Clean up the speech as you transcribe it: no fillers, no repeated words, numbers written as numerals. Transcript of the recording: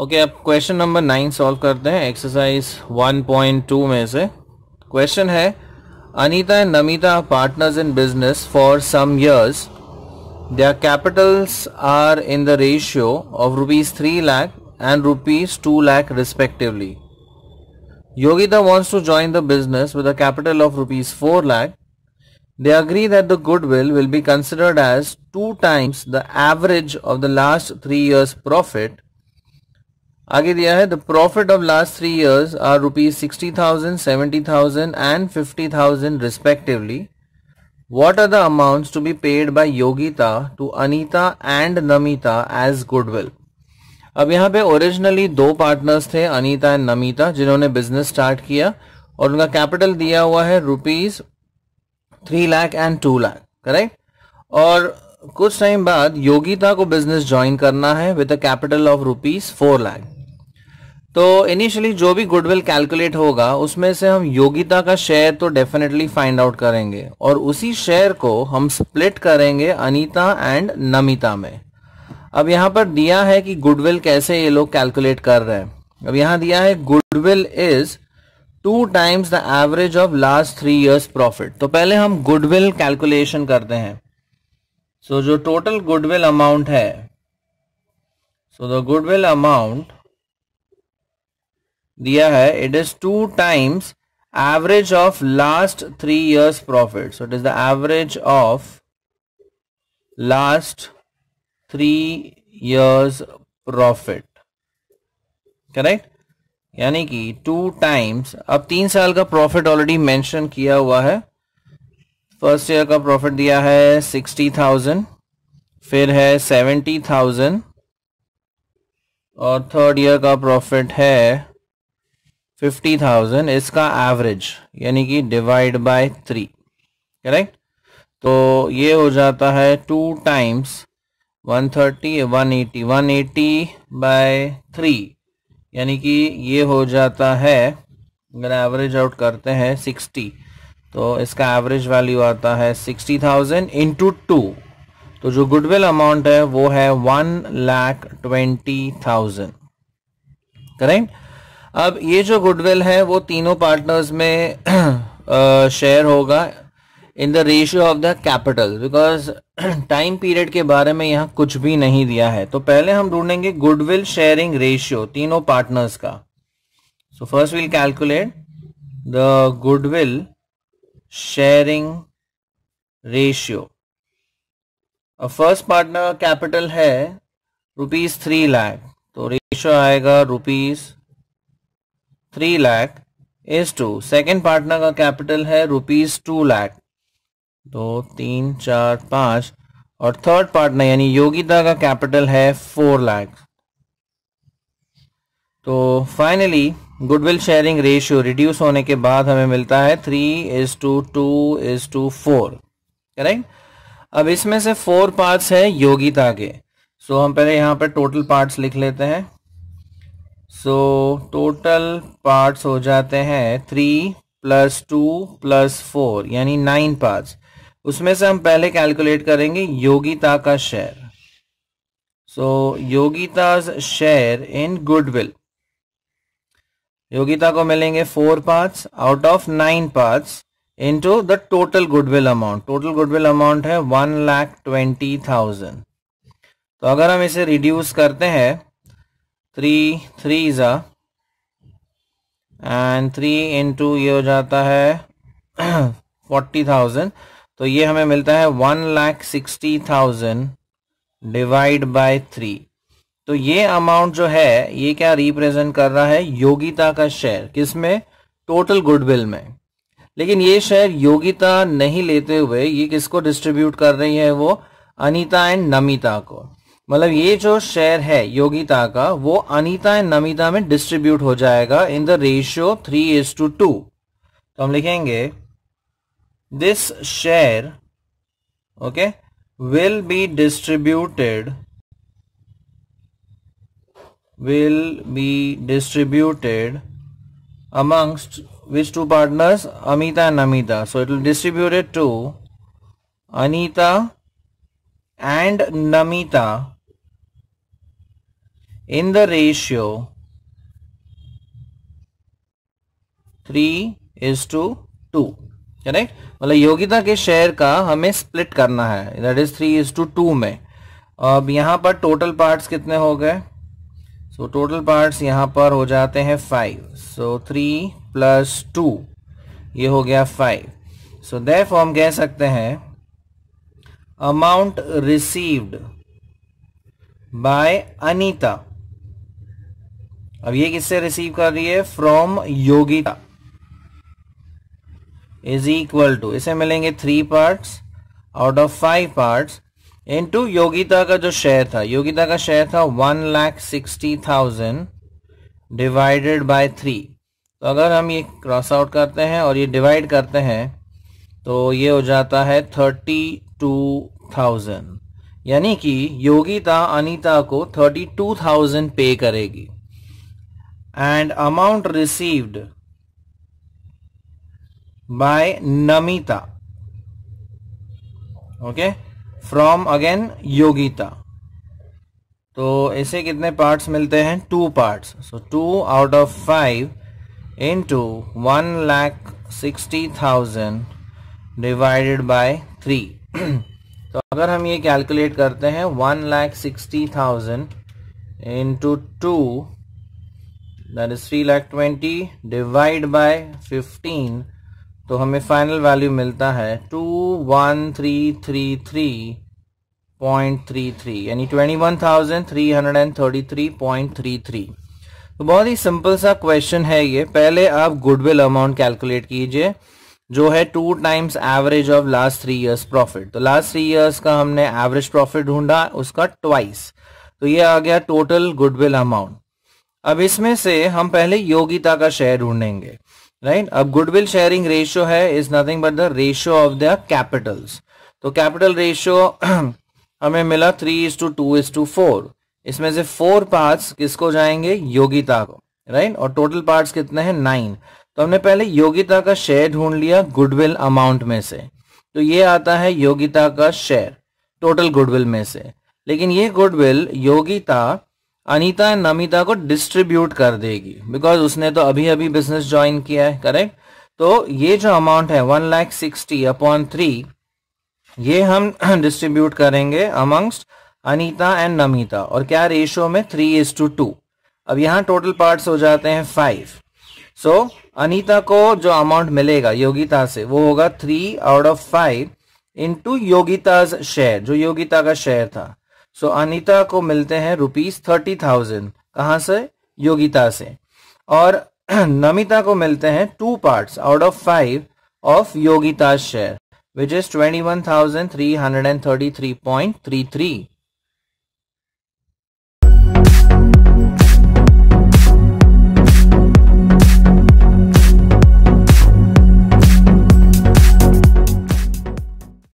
Okay अब question number 9 solve करते हैं एक्सरसाइज 1.2 में से। क्वेश्चन है Anita and Namita are partners in business for some years. Their capitals are in the ratio of rupees 3 lakh and rupees 2 lakh respectively. Yogita wants to join the business with a capital of rupees 4 lakh. They agree that the goodwill will be considered as 2 times the average of the last 3 years' profit. आगे दिया है the profit of last 3 years are rupees 60,000, 70,000 and 50,000 respectively. What are the amounts to be paid by Yogita to Anita and Namita as goodwill. अब यहाँ पे originally 2 partners थे Anita and Namita जिन्होंने business start किया और उनका कैपिटल दिया हुआ है rupees 3 lakh and 2 lakh correct. और कुछ टाइम बाद योगिता को बिजनेस ज्वाइन करना है with a capital of rupees 4 lakh. तो इनिशियली जो भी गुडविल कैलकुलेट होगा उसमें से हम योगिता का शेयर तो डेफिनेटली फाइंड आउट करेंगे और उसी शेयर को हम स्प्लिट करेंगे अनीता एंड नमिता में. अब यहाँ पर दिया है कि गुडविल कैसे ये लोग कैलकुलेट कर रहे हैं. अब यहाँ दिया है goodwill is 2 times the average of last 3 years profit. तो पहले हम गुडविल कैलकुलेशन करते हैं. सो जो टोटल गुडविल अमाउंट है सो द गुडविल अमाउंट दिया है it is 2 times average of last 3 years profit. So it is the average of last 3 years profit correct. यानी कि 2 times. अब 3 साल का प्रॉफिट ऑलरेडी मेंशन किया हुआ है. फर्स्ट ईयर का प्रॉफिट दिया है 60,000, फिर है 70,000 और थर्ड ईयर का प्रॉफिट है 50,000. इसका एवरेज यानी कि डिवाइड बाय 3 करेक्ट. तो ये हो जाता है 2 times 130 180 बाय 3 यानी कि ये हो जाता है अगर एवरेज आउट करते हैं 60 तो इसका एवरेज वैल्यू आता है 60,000 इंटू 2. तो जो गुडविल अमाउंट है वो है 1,20,000 करेक्ट. अब ये जो गुडविल है वो तीनों पार्टनर्स में शेयर होगा in the ratio of the capital because time period के बारे में यहाँ कुछ भी नहीं दिया है. तो पहले हम ढूंढेंगे गुडविल शेयरिंग रेशियो तीनों पार्टनर्स का. So first will calculate the goodwill sharing ratio. First partner capital है रुपीज 3 लाख तो रेशियो आएगा rupees 3 lakh is to. Second partner का कैपिटल है रुपीज 2 लाख 2 3 4 5 और थर्ड पार्टनर यानी योगिता का कैपिटल है 4 लाख. तो finally goodwill sharing ratio reduce होने के बाद हमें मिलता है 3:2 2:4 करेक्ट. अब इसमें से 4 पार्ट्स है योगिता के. सो हम पहले यहाँ पर टोटल पार्ट्स लिख लेते हैं. सो टोटल पार्ट्स हो जाते हैं 3 + 2 + 4 यानी 9 पार्ट्स. उसमें से हम पहले कैलकुलेट करेंगे योगिता का share. So Yogita's share in goodwill Yogita को मिलेंगे 4 parts out of 9 parts into the total goodwill amount. Total goodwill amount है 1,20,000. तो अगर हम इसे रिड्यूस करते हैं 3 3s एंड 3 into ये हो जाता है 40,000. तो ये हमें मिलता है 1,60,000 डिवाइड बाय 3. तो ये अमाउंट जो है ये क्या रिप्रेजेंट कर रहा है योगिता का शेयर किसमें टोटल गुडविल में. लेकिन ये शेयर योगिता नहीं लेते हुए ये किसको डिस्ट्रीब्यूट कर रही है वो अनीता एंड नमिता को. मतलब ये जो शेयर है योगिता का वो अनीता एंड नमिता में डिस्ट्रीब्यूट हो जाएगा इन द रेशियो 3:2. तो हम लिखेंगे this share okay will be distributed amongst which 2 partners Anita and Namita. So it will distribute it to Anita and Namita in the ratio 3:2, correct. मतलब योगिता के शेयर का हमें स्प्लिट करना है, दैट इज 3:2 में. अब यहाँ पर टोटल पार्ट्स कितने हो गए? सो टोटल पार्ट्स यहाँ पर हो जाते हैं 5. सो 3+2 ये हो गया 5. सो देयरफॉर हम कह सकते हैं अमाउंट रिसीव्ड बाय अनीता. अब ये किससे रिसीव कर रही है? From Yogita. Is equal to, इसे मिलेंगे 3 parts out of 5 parts into Yogita का जो शेयर था. योगिता का शेयर था 1,60,000 डिवाइडेड बाय 3. तो अगर हम ये क्रॉस आउट करते हैं और ये डिवाइड करते हैं तो ये हो जाता है 32,000. यानी कि योगिता अनीता को 32,000 पे करेगी. And amount received by Namita, okay, from again Yogita. तो इसे कितने पार्ट्स मिलते हैं? 2 parts. So 2/5 into 1,60,000 divided by 3. तो अगर हम ये कैलकुलेट करते हैं 1,60,000 into 2 that is 3,20,000 divide by 15, तो हमें फाइनल वैल्यू मिलता है 21,333.33 यानी 21,333.33. तो बहुत ही सिंपल सा क्वेश्चन है ये. पहले आप गुडविल अमाउंट कैलकुलेट कीजिए जो है 2 times average of last 3 years profit. तो लास्ट 3 years का हमने एवरेज प्रॉफिट ढूंढा, उसका 2x. तो ये आ गया टोटल गुडविल अमाउंट. अब इसमें से हम पहले योगिता का शेयर ढूंढेंगे, राइट. अब गुडविल शेयरिंग रेशियो है is nothing but the ratio of the capitals. तो कैपिटल रेशियो हमें मिला 3:2:4. इसमें से 4 पार्ट्स किसको जाएंगे? योगिता को, राइट. और टोटल पार्ट्स कितने हैं? 9. तो हमने पहले योगिता का शेयर ढूंढ लिया गुडविल अमाउंट में से. तो ये आता है योगिता का शेयर टोटल गुडविल में से. लेकिन ये गुडविल योगिता अनीता एंड नमिता को डिस्ट्रीब्यूट कर देगी बिकॉज उसने तो अभी अभी बिजनेस ज्वाइन किया है, करेक्ट. तो ये जो अमाउंट है 1,60,000/3 ये हम डिस्ट्रीब्यूट करेंगे अमंगस्ट अनीता एंड नमिता. और क्या रेशियो में? 3:2. अब यहाँ टोटल पार्ट्स हो जाते हैं 5. सो अनीता को जो अमाउंट मिलेगा योगिता से वो होगा 3/5 इंटू योगिताज शेयर जो योगिता का शेयर था. सो अनीता को मिलते हैं ₹30,000 कहाँ से? योगिता से. और नमिता को मिलते हैं 2 parts out of 5 of Yogita share which is 21,333.33.